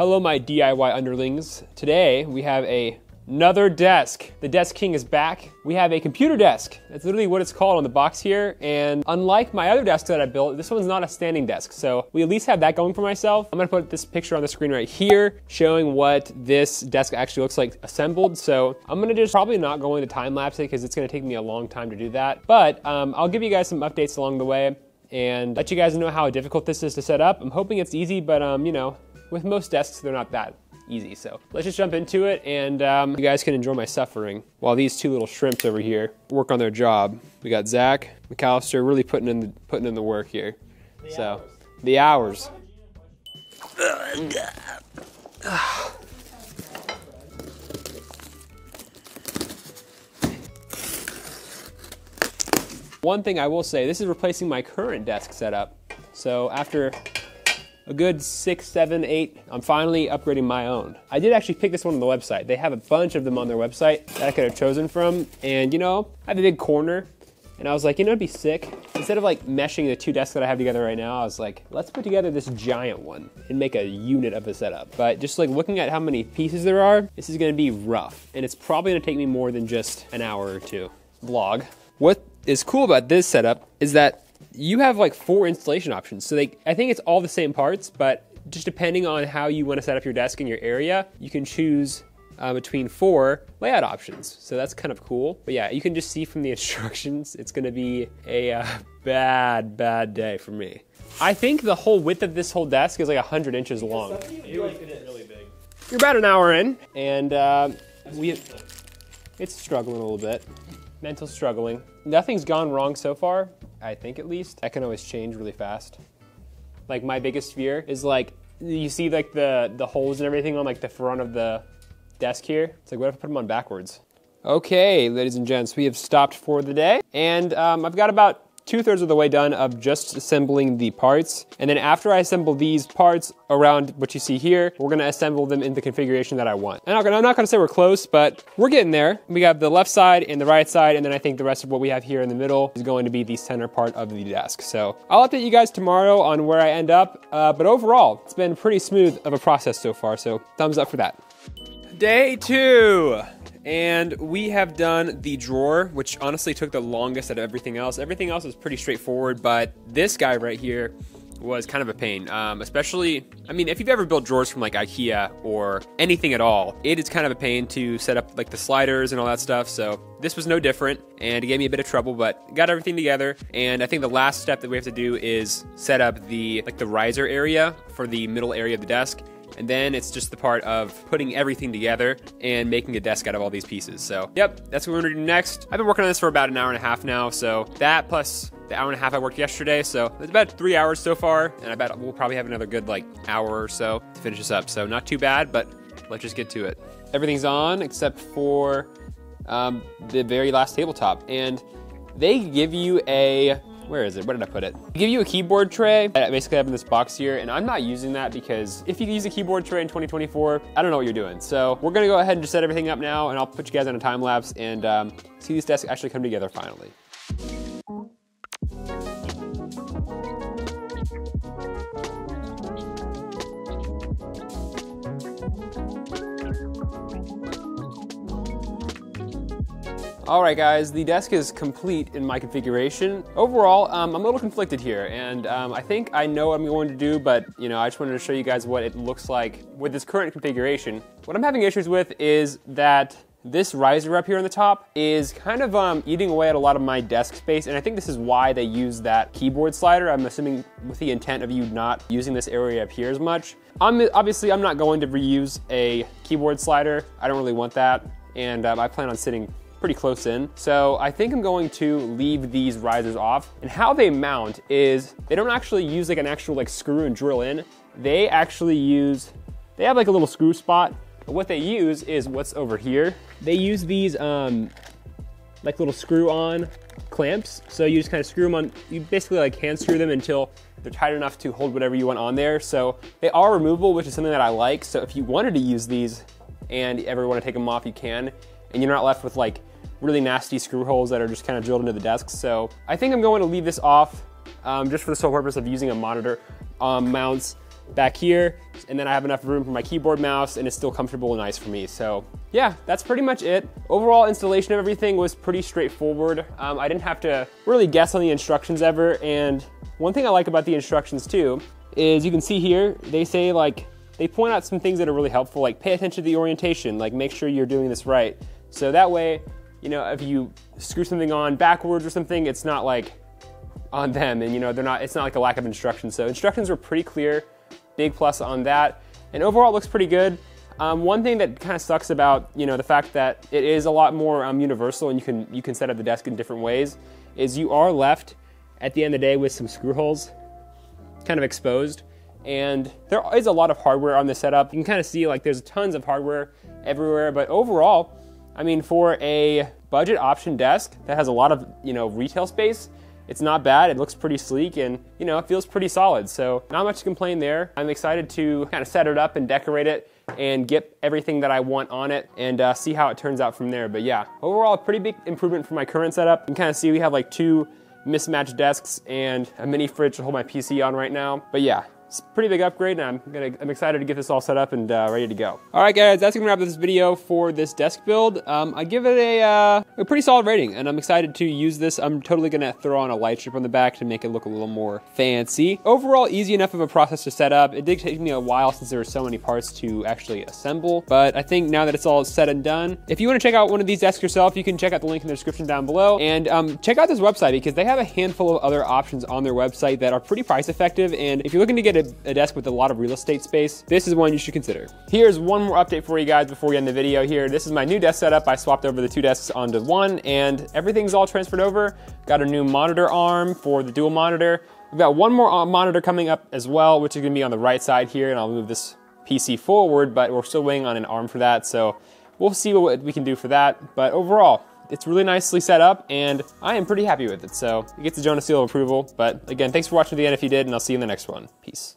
Hello, my DIY underlings. Today we have another desk. The desk king is back. We have a computer desk. That's literally what it's called on the box here. And unlike my other desk that I built, this one's not a standing desk. So we at least have that going for myself. I'm gonna put this picture on the screen right here, showing what this desk actually looks like assembled. So I'm gonna just probably not go into time lapse it because it's gonna take me a long time to do that. But I'll give you guys some updates along the way and let you guys know how difficult this is to set up. I'm hoping it's easy, but you know, with most desks, they're not that easy. So let's just jump into it and you guys can enjoy my suffering while these two little shrimps over here work on their job. We got Zach McAllister really putting in the work here. So the hours. One thing I will say, this is replacing my current desk setup. So after a good 6, 7, 8, I'm finally upgrading my own. I did actually pick this one on the website. They have a bunch of them on their website that I could have chosen from. And you know, I have a big corner and I was like, you know, it'd be sick. Instead of like meshing the two desks that I have together right now, I was like, let's put together this giant one and make a unit of a setup. But just like looking at how many pieces there are, this is gonna be rough. And it's probably gonna take me more than just an hour or two vlog. What is cool about this setup is that you have like 4 installation options. So I think it's all the same parts, but just depending on how you want to set up your desk in your area, you can choose between 4 layout options. So that's kind of cool. But yeah, you can just see from the instructions, it's gonna be a bad day for me. I think the whole width of this whole desk is like 100 inches long. You're about an hour in, and it's struggling a little bit. Mental struggling. Nothing's gone wrong so far, I think at least. That can always change really fast. Like my biggest fear is like, you see like the holes and everything on like the front of the desk here. It's like, what if I put them on backwards? Okay, ladies and gents, we have stopped for the day. And I've got about 2/3 of the way done of just assembling the parts. And then after I assemble these parts around what you see here, we're gonna assemble them in the configuration that I want. And I'm not gonna say we're close, but we're getting there. We got the left side and the right side, and then I think the rest of what we have here in the middle is going to be the center part of the desk. So I'll update you guys tomorrow on where I end up, but overall, it's been pretty smooth of a process so far, so thumbs up for that. Day 2. And we have done the drawer, which honestly took the longest out of everything else. Everything else is pretty straightforward, but this guy right here was kind of a pain. Especially, I mean, if you've ever built drawers from like IKEA or anything at all, it is kind of a pain to set up like the sliders and all that stuff. So this was no different and it gave me a bit of trouble, but got everything together. And I think the last step that we have to do is set up the like the riser area for the middle area of the desk. And then it's just the part of putting everything together and making a desk out of all these pieces. So, yep, that's what we're gonna do next. I've been working on this for about an hour and a half now. So that plus the hour and a half I worked yesterday. So it's about 3 hours so far. And I bet we'll probably have another good like hour or so to finish this up. So not too bad, but let's just get to it. Everything's on except for the very last tabletop. And they give you a, where is it? Where did I put it? They give you a keyboard tray that I basically have in this box here, and I'm not using that because if you use a keyboard tray in 2024, I don't know what you're doing. So we're gonna go ahead and just set everything up now, and I'll put you guys on a time lapse and see these desks actually come together finally. All right, guys, the desk is complete in my configuration. Overall, I'm a little conflicted here, and I think I know what I'm going to do, but you know, I just wanted to show you guys what it looks like with this current configuration. What I'm having issues with is that this riser up here on the top is kind of eating away at a lot of my desk space, and I think this is why they use that keyboard slider. I'm assuming with the intent of you not using this area up here as much. Obviously, I'm not going to reuse a keyboard slider. I don't really want that, and I plan on sitting pretty close in. So I think I'm going to leave these risers off. And how they mount is they don't actually use like an actual like screw and drill in. They actually use, they have like a little screw spot, but what they use is what's over here. They use these like little screw on clamps. So you just kind of screw them on, you basically like hand screw them until they're tight enough to hold whatever you want on there. So they are removable, which is something that I like. So if you wanted to use these and ever want to take them off, you can, and you're not left with like really nasty screw holes that are just kind of drilled into the desk. So I think I'm going to leave this off just for the sole purpose of using a monitor mounts back here, and then I have enough room for my keyboard, mouse, and it's still comfortable and nice for me. So yeah, that's pretty much it. Overall installation of everything was pretty straightforward. I didn't have to really guess on the instructions ever, and one thing I like about the instructions too is you can see here, they say like, they point out some things that are really helpful, like pay attention to the orientation, like make sure you're doing this right. So that way, you know, if you screw something on backwards or something, it's not like on them, and you know, it's not like a lack of instruction. So instructions were pretty clear, big plus on that. And overall it looks pretty good. One thing that kind of sucks about, you know, the fact that it is a lot more universal and you can set up the desk in different ways is you are left at the end of the day with some screw holes kind of exposed. And there is a lot of hardware on this setup. You can kind of see like there's tons of hardware everywhere, but overall, I mean, for a budget option desk that has a lot of, you know, retail space, it's not bad. It looks pretty sleek and, you know, it feels pretty solid. So not much to complain there. I'm excited to kind of set it up and decorate it and get everything that I want on it and see how it turns out from there. But yeah, overall, a pretty big improvement from my current setup. You can kind of see we have like two mismatched desks and a mini fridge to hold my PC on right now. But yeah, it's a pretty big upgrade, and I'm excited to get this all set up and ready to go. All right, guys, that's gonna wrap up this video for this desk build. I give it a pretty solid rating, and I'm excited to use this. I'm totally gonna throw on a light strip on the back to make it look a little more fancy. Overall, easy enough of a process to set up. It did take me a while since there were so many parts to actually assemble, but I think now that it's all said and done, if you wanna check out one of these desks yourself, you can check out the link in the description down below, and check out this website because they have a handful of other options on their website that are pretty price effective, and if you're looking to get a desk with a lot of real estate space, this is one you should consider. Here's one more update for you guys before we end the video here. This is my new desk setup. I swapped over the two desks onto one and everything's all transferred over. Got a new monitor arm for the dual monitor. We've got one more monitor coming up as well, which is gonna be on the right side here, and I'll move this PC forward, but we're still waiting on an arm for that. So we'll see what we can do for that. But overall, it's really nicely set up and I am pretty happy with it. So it gets the Jonas seal of approval. But again, thanks for watching to the end if you did, and I'll see you in the next one. Peace.